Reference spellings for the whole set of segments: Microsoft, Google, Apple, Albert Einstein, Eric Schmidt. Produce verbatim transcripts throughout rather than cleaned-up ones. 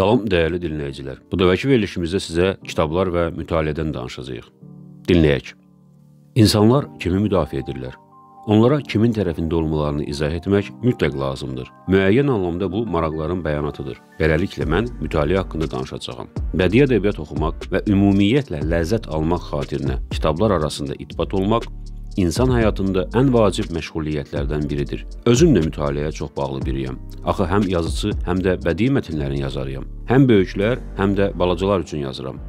Salam dəyərli dinləyicilər. Bu dəvəki verilişimizdə sizə kitablar və mütaliədən danışacağıq. Dinləyək. İnsanlar kimi müdafiə edirlər? Onlara kimin tərəfində olmalarını izah etmək mütləq lazımdır. Müəyyən anlamda bu maraqların bəyanatıdır. Beləliklə mən mütaliə haqqında danışacağam. Bədii ədəbiyyat oxumaq və ümumiyyətlə ləzzət almaq xatirinə kitablar arasında itbat olmaq İnsan həyatında ən vacib məşğuliyyətlərdən biridir. Özümlə mütaliəyə çox bağlı biriyəm. Axı həm yazıcı, həm də bədii mətinlərin yazarıyam. Həm böyüklər, həm də balacalar üçün yazıram.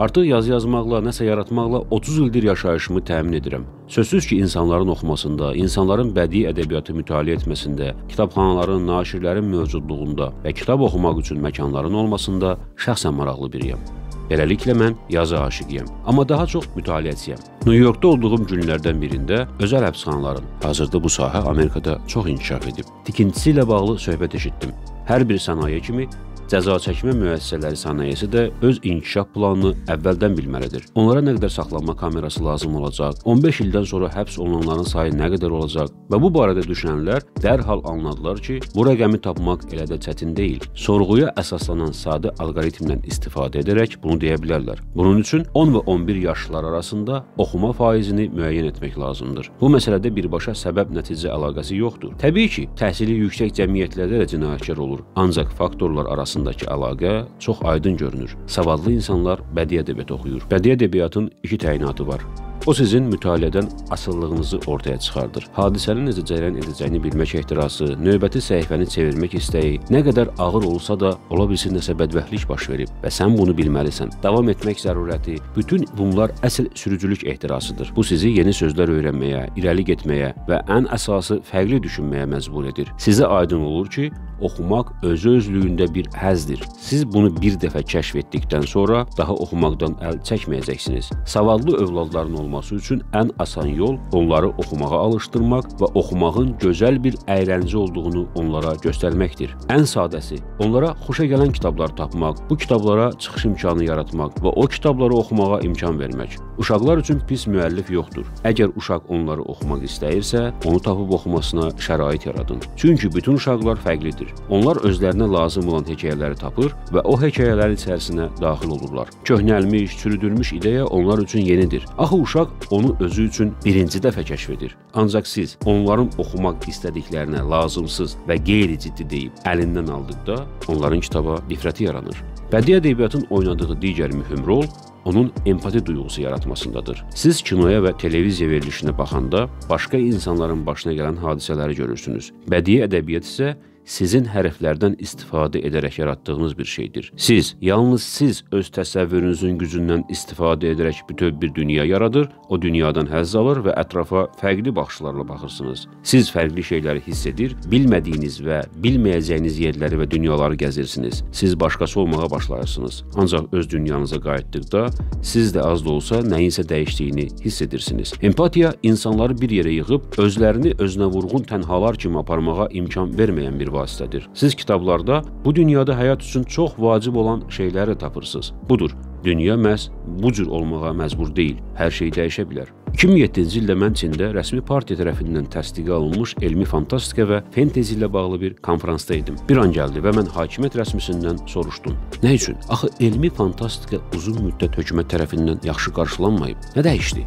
Artıq yazı yazmaqla, nəsə yaratmaqla otuz ildir yaşayışımı təmin edirəm. Sözsüz ki, insanların oxumasında, insanların bədii ədəbiyyatı mütaliə etməsində, kitabxanaların, naşirlərin mövcudluğunda və kitab oxumaq üçün məkanların olmasında şəxsən maraqlı biriyəm. Beləliklə mən yazı aşiqiyəm, amma daha çox mütaliəçiyəm. New York'da olduğum günlərdən birində özəl həbsxanaların, hazırda bu sahə Amerikada çox inkişaf edib, tikintisi ilə bağlı söhbət eşitdim. Hər bir sənaye kimi cəza çəkmə müəssisələri sənayesi də öz inkişaf planını əvvəldən bilməlidir. Onlara nə qədər saxlanma kamerası lazım olacaq, on beş ildən sonra həbs olunanların sayı nə qədər olacaq və bu barədə düşünənlər dərhal anladılar ki, bu rəqəmi tapmaq elə də çətin deyil. Sorğuya əsaslanan sadə alqoritmdən istifadə edərək bunu deyə bilərlər. Bunun üçün on və on bir yaşlılar arasında oxuma faizini müəyyən etmək lazımdır. Bu məsələdə birbaşa səbəb-nəticə əlaqəsi yoxdur. Təbii ki, təhsili yüksək cəmiyyətlərdə də cinayətkar olur, ancaq faktorlar arasında əlaqə çox aydın görünür. Savadlı insanlar bədii ədəbiyyat oxuyur. Bədii ədəbiyyatın iki təyinatı var. O sizin mütaliədən asıllığınızı ortaya çıxardır. Hadisənin necə cərəyan edəcəyini bilmək ehtirası, növbəti səhifəni çevirmək istəyi, nə qədər ağır olsa da ola bilsin nəsə bədbəxtlik baş verib və sən bunu bilməlisən. Davam etmək zərurəti, bütün bunlar əsl sürücülük ehtirasıdır. Bu sizi yeni sözlər öyrənməyə, irəli getməyə və ən əsası fərqli düşünməyə məcbur edir. Sizə aydın olur ki, oxumaq özü özlüyündə bir həzdir. Siz bunu bir dəfə kəşf etdikdən sonra daha oxumaqdan əl çəkməyəcəksiniz. Savadlı övladların olması üçün ən asan yol onları oxumağa alışdırmaq və oxumağın gözəl bir əyləncə olduğunu onlara göstərməkdir. Ən sadəsi, onlara xoşa gələn kitablar tapmaq, bu kitablara çıxış imkanı yaratmaq və o kitabları oxumağa imkan vermək. Uşaqlar üçün pis müəllif yoxdur. Əgər uşaq onları oxumaq istəyirsə, onu tapıb oxumasına şərait yaradın. Çünki bütün uşaqlar fərqlidir. Onlar özlərinə lazım olan hekayələri tapır və o hekayələrin içərisinə daxil olurlar. Köhnəlmiş, çürüdülmüş ideya onlar üçün yenidir. Axı uşaq onu özü üçün birinci dəfə kəşf edir. Ancaq siz onların oxumaq istədiklərinə lazımsız və qeyri-ciddi deyib əlindən aldıqda onların kitaba nifrəti yaranır. Bədii ədəbiyyatın oynadığı digər mühüm rol onun empati duyğusu yaratmasındadır. Siz kinoya və televiziya verilişinə baxanda başqa insanların başına gələn hadisələri görürsünüz. Bədii ədəbiyyat isə sizin hərflərdən istifadə edərək yaratdığınız bir şeydir. Siz, yalnız siz öz təsəvvürünüzün gücündən istifadə edərək bütöv bir dünya yaradır, o dünyadan həzz alır və ətrafa fərqli baxışlarla baxırsınız. Siz fərqli şeyləri hiss edir, bilmədiyiniz və bilməyəcəyiniz yerləri və dünyaları gəzirsiniz. Siz başqası olmağa başlayırsınız. Ancaq öz dünyanıza qayıtdıqda siz də az da olsa nəyinsə dəyişdiyini hiss edirsiniz. Empatiya insanları bir yerə yığıb, özlərini özünə vurğun tənhalar kimi aparmağa imkan verməyən bir vasitədir. Siz kitablarda bu dünyada həyat üçün çox vacib olan şeyləri tapırsınız. Budur, dünya məhz bu cür olmağa məcbur deyil, hər şey dəyişə bilər. iki min yeddinci ildə mən Çində rəsmi partiya tərəfindən təsdiqə alınmış elmi fantastika və fentezi ilə bağlı bir konfransda idim. Bir an gəldi və mən hakimiyyət rəsmisindən soruşdum. Nə üçün? Axı elmi fantastika uzun müddət hökumət tərəfindən yaxşı qarşılanmayıb. Nə dəyişdi?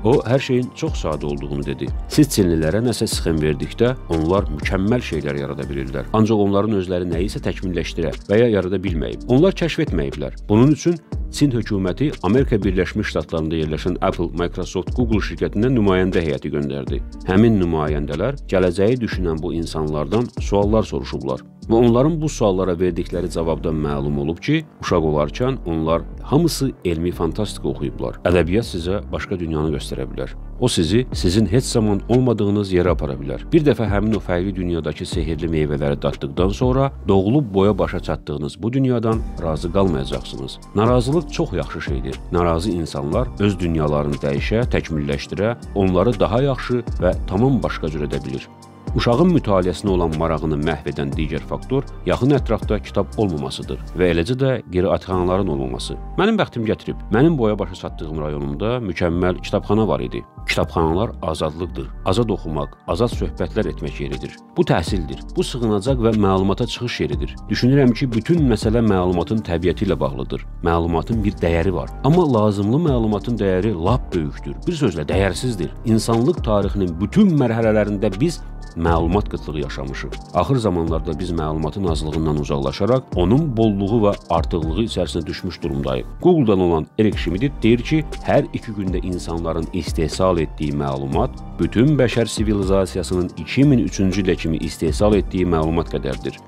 O, hər şeyin çox sadə olduğunu dedi. Siz Çinlilərə nəsə sxem verdikdə, onlar mükəmməl şeylər yarada bilirlər. Ancaq onların özləri nəyisə təkmilləşdirə və ya yarada bilməyib. Onlar kəşf etməyiblər. Bunun üçün Çin hökuməti Amerika Birləşmiş Ştatlarında yerləşən Apple, Microsoft, Google şirkətindən nümayəndə heyəti göndərdi. Həmin nümayəndələr gələcəyi düşünən bu insanlardan suallar soruşublar. Və onların bu suallara verdikləri cavabdan məlum olub ki, uşaq olarkən onlar hamısı elmi fantastika oxuyublar. Ədəbiyyat sizə başqa dünyanı göstərə bilər. O sizi sizin heç zaman olmadığınız yerə apara bilər. Bir dəfə həmin o fərqli dünyadakı sehirli meyvələri daddıqdan sonra doğulub boya başa çatdığınız bu dünyadan razı qalmayacaqsınız. Narazılıq çox yaxşı şeydir. Narazı insanlar öz dünyalarını dəyişə, təkmilləşdirə, onları daha yaxşı və tamam başqa cür edə bilir. Uşağın mütaliəsinə olan marağını məhv edən digər faktor yaxın ətrafda kitab olmamasıdır və eləcə də qiraətxanaların olmaması. Mənim bəxtim gətirib, mənim boya başa çatdığım rayonumda mükəmməl kitabxana var idi. Kitabxanalar azadlıqdır, azad oxumaq, azad söhbətlər etmək yeridir. Bu təhsildir, bu sığınacaq və məlumata çıxış yeridir. Düşünürəm ki, bütün məsələ məlumatın təbiəti ilə bağlıdır. Məlumatın bir dəyəri var, amma lazımlı məlumatın dəyəri lap böyükdür, bir sözlə dəyərsizdir. İnsanlıq tarixinin bütün mərhələlərində biz məlumat qıtlığı yaşamışıq. Axır zamanlarda biz məlumatın azlığından uzaqlaşaraq onun bolluğu və artıqlığı içərisində düşmüş durumdayıq. Google'dan olan Eric Schmidt deyir ki, hər iki gündə insanların istehsal etdiyi məlumat bütün bəşər sivilizasiyasının iki min üçüncü ilə kimi istehsal etdiyi məlumat qədərdir.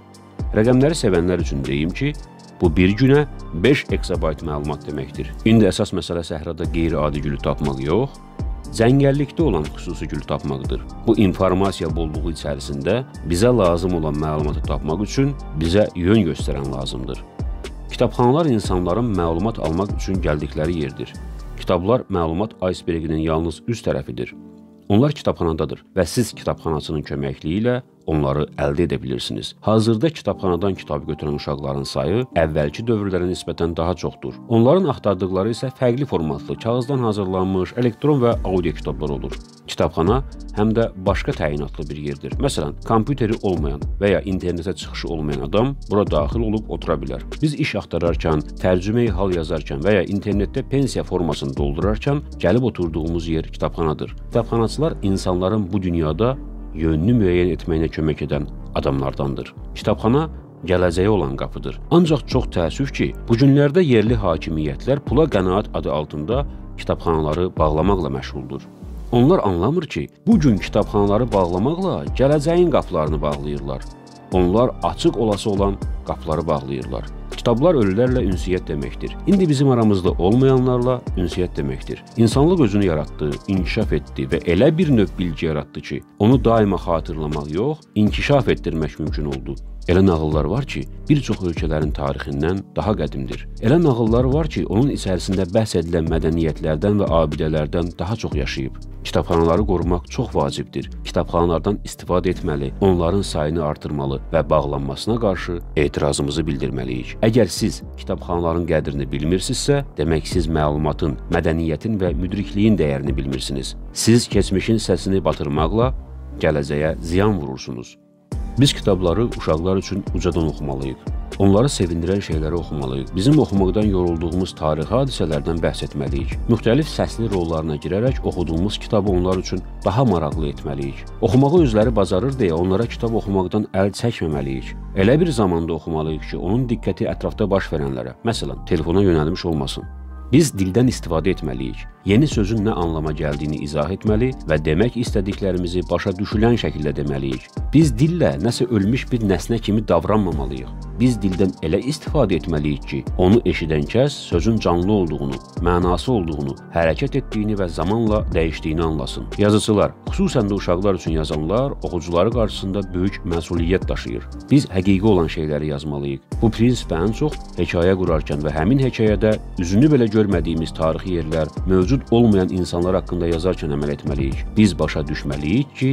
Rəqəmləri sevənlər üçün deyim ki, bu bir günə beş eksabayt məlumat deməkdir. İndi əsas məsələ səhrada qeyri-adi gülü tapmaq yox, cəngəllikdə olan xüsusi gül tapmaqdır. Bu informasiya bolluğu içərisində bizə lazım olan məlumatı tapmaq üçün bizə yön göstərən lazımdır. Kitabxanalar insanların məlumat almaq üçün gəldikləri yerdir. Kitablar məlumat aysberginin yalnız üst tərəfidir. Onlar kitabxanadadır və siz kitabxanasının köməkliyi ilə onları əldə edə bilirsiniz. Hazırda kitabxanadan kitab götürən uşaqların sayı əvvəlki dövrlərə nisbətən daha çoxdur. Onların axtardıqları isə fərqli formatlı, kağızdan hazırlanmış, elektron və audio kitablar olur. Kitabxana həm də başqa təyinatlı bir yerdir. Məsələn, kompüteri olmayan və ya internetə çıxışı olmayan adam bura daxil olub otura bilər. Biz iş axtararkən, tərcüməyi hal yazarkən və ya internetdə pensiya formasını doldurarkən gəlib oturduğumuz yer kitabxanadır. Kitabxanaçılar insanların bu dünyada yönünü müəyyən etməyinə kömək edən adamlardandır. Kitabxana gələcəyə olan qapıdır. Ancaq çox təəssüf ki, bu günlərdə yerli hakimiyyətlər pula qənaət adı altında kitabxanaları bağlamaqla məşğuldur. Onlar anlamır ki, bu gün kitabxanaları bağlamaqla gələcəyin qapılarını bağlayırlar. Onlar açıq olası olan qapıları bağlayırlar. Kitablar ölülərlə ünsiyyət deməkdir. İndi bizim aramızda olmayanlarla ünsiyyət deməkdir. İnsanlıq özünü yaratdı, inkişaf etdi və elə bir növ bilgi yaratdı ki, onu daima xatırlamaq yox, inkişaf etdirmək mümkün oldu. Elə nağıllar var ki, bir çox ölkələrin tarixindən daha qədimdir. Elə nağıllar var ki, onun içərisində bəhs edilən mədəniyyətlərdən və abidələrdən daha çox yaşayıb. Kitabxanaları qorumaq çox vacibdir. Kitabxanalardan istifadə etməli, onların sayını artırmalı və bağlanmasına qarşı etirazımızı bildirməliyik. Əgər siz kitabxanaların qədrini bilmirsinizsə, demək siz məlumatın, mədəniyyətin və müdrikliyin dəyərini bilmirsiniz. Siz keçmişin səsini batırmaqla gələcəyə ziyan vurursunuz. Biz kitabları uşaqlar üçün ucadan oxumalıyıq. Onları sevindirən şeyləri oxumalıyıq. Bizim oxumaqdan yorulduğumuz tarixi hadisələrdən bəhs etməliyik. Müxtəlif səsli rollarına girərək oxuduğumuz kitabı onlar üçün daha maraqlı etməliyik. Oxumağı özləri bacarır deyə onlara kitab oxumaqdan əl çəkməməliyik. Elə bir zamanda oxumalıyıq ki, onun diqqəti ətrafda baş verənlərə, məsələn, telefona yönəlmiş olmasın. Biz dildən istifadə etməliyik, yeni sözün nə anlama gəldiyini izah etməli və demək istədiklərimizi başa düşülən şəkildə deməliyik. Biz dillə nəsə ölmüş bir nəsnə kimi davranmamalıyıq. Biz dildən elə istifadə etməliyik ki, onu eşidən kəs sözün canlı olduğunu, mənası olduğunu, hərəkət etdiyini və zamanla dəyişdiyini anlasın. Yazıcılar, xüsusən də uşaqlar üçün yazanlar, oxucuları qarşısında böyük məsuliyyət daşıyır. Biz həqiqi olan şeyləri yazmalıyıq. Bu prinsip ən çox hekayə qurarkən və həmin hekayədə üzünü belə görməliyik. Görmədiyimiz tarixi yerlər, mövcud olmayan insanlar haqqında yazarkən əməl etməliyik. Biz başa düşməliyik ki,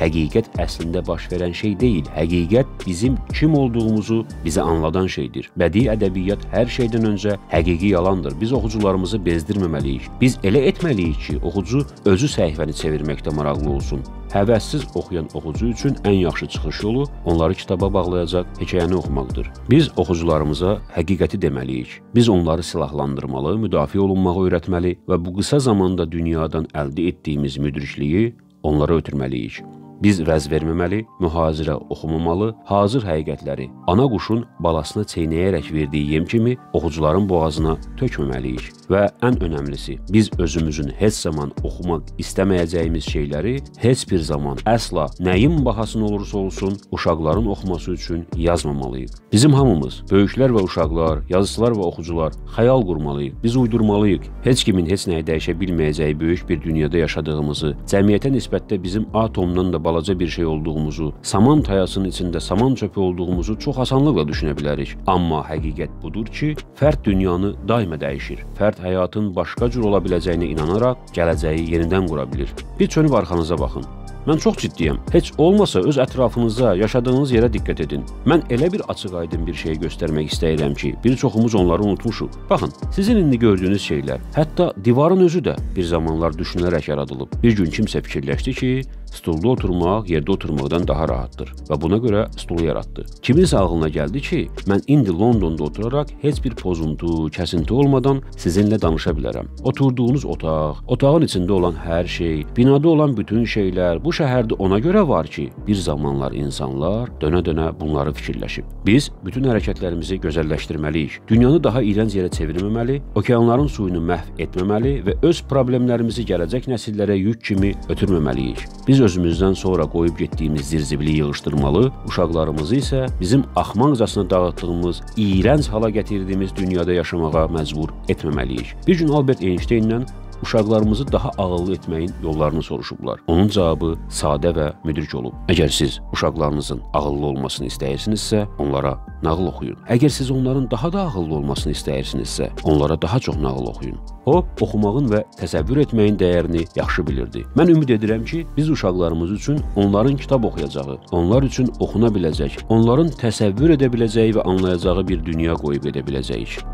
həqiqət əslində baş verən şey deyil, həqiqət bizim kim olduğumuzu bizə anladan şeydir. Bədii ədəbiyyat hər şeydən öncə həqiqi yalandır. Biz oxucularımızı bezdirməməliyik. Biz elə etməliyik ki, oxucu özü səhifəni çevirməkdə maraqlı olsun. Həvəssiz oxuyan oxucu üçün ən yaxşı çıxış yolu onları kitaba bağlayacaq hekayəni oxumaqdır. Biz oxucularımıza həqiqəti deməliyik. Biz onları silahlandırmalı, müdafiə olunmağı öyrətməli və bu qısa zamanda dünyadan əldə etdiyimiz müdrikliyi onlara ötürməliyik. Biz vəz verməməli, mühazirə oxumamalı, hazır həqiqətləri, ana quşun balasına çeynəyərək verdiyi yem kimi oxucuların boğazına tökməməliyik. Və ən önəmlisi, biz özümüzün heç zaman oxumaq istəməyəcəyimiz şeyləri heç bir zaman əsla nəyin bahasına olursa olsun uşaqların oxuması üçün yazmamalıyıq. Bizim hamımız, böyüklər və uşaqlar, yazıçılar və oxucular xəyal qurmalıyıq, biz uydurmalıyıq. Heç kimin heç nəyə dəyişə bilməyəcəyi böyük bir dünyada yaşadığımızı, cəmiyyətə nisbətdə bizim atomdan da balaca bir şey olduğumuzu, saman tayasının içində saman çöpü olduğumuzu çox asanlıqla düşünə bilərik. Amma həqiqət budur ki, fərd dünyanı daima dəyişir. Fərd həyatın başqa cür ola biləcəyinə inanaraq gələcəyi yenidən qura bilir. Bir çönüb arxanıza baxın. Mən çox ciddiyəm. Heç olmasa öz ətrafınıza, yaşadığınız yerə diqqət edin. Mən elə bir açıq aydın bir şey göstərmək istəyirəm ki, bir çoxumuz onları unutmuşuq. Baxın, sizin indi gördüyünüz şeylər, hətta divarın özü də bir zamanlar düşünülərək yaradılıb. Bir gün kimsə fikirləşdi ki, stulda oturmaq yerdə oturmaqdan daha rahatdır və buna görə stulu yaratdı. Kiminsə ağlına gəldi ki, mən indi Londonda oturaraq heç bir pozuntu, kəsinti olmadan sizinlə danışa bilərəm. Oturduğunuz otaq, otağın içində olan hər şey, binada olan bütün şeylər bu şəhərdə ona görə var ki, bir zamanlar insanlar dönə-dönə bunları fikirləşib. Biz bütün hərəkətlərimizi gözəlləşdirməliyik, dünyanı daha iyrənc yerə çevirməməli, okeanların suyunu məhv etməməli və öz problemlərimizi gələcək nəsillərə yük kimi ötürməməliyik. Biz özümüzdən sonra qoyub getdiyimiz zirzibiliyi yığışdırmalı, uşaqlarımızı isə bizim axmaqcasına dağıttığımız, iyrənc hala gətirdiyimiz dünyada yaşamağa məcbur etməməliyik. Bir gün Albert Einstein'lə uşaqlarımızı daha ağıllı etməyin yollarını soruşublar. Onun cavabı sadə və müdrik olub. Əgər siz uşaqlarınızın ağıllı olmasını istəyirsinizsə, onlara nağıl oxuyun. Əgər siz onların daha da ağıllı olmasını istəyirsinizsə, onlara daha çox nağıl oxuyun. O, oxumağın və təsəvvür etməyin dəyərini yaxşı bilirdi. Mən ümid edirəm ki, biz uşaqlarımız üçün onların kitab oxuyacağı, onlar üçün oxuna biləcək, onların təsəvvür edə biləcəyi və anlayacağı bir dünya qoyub edə biləcəyik.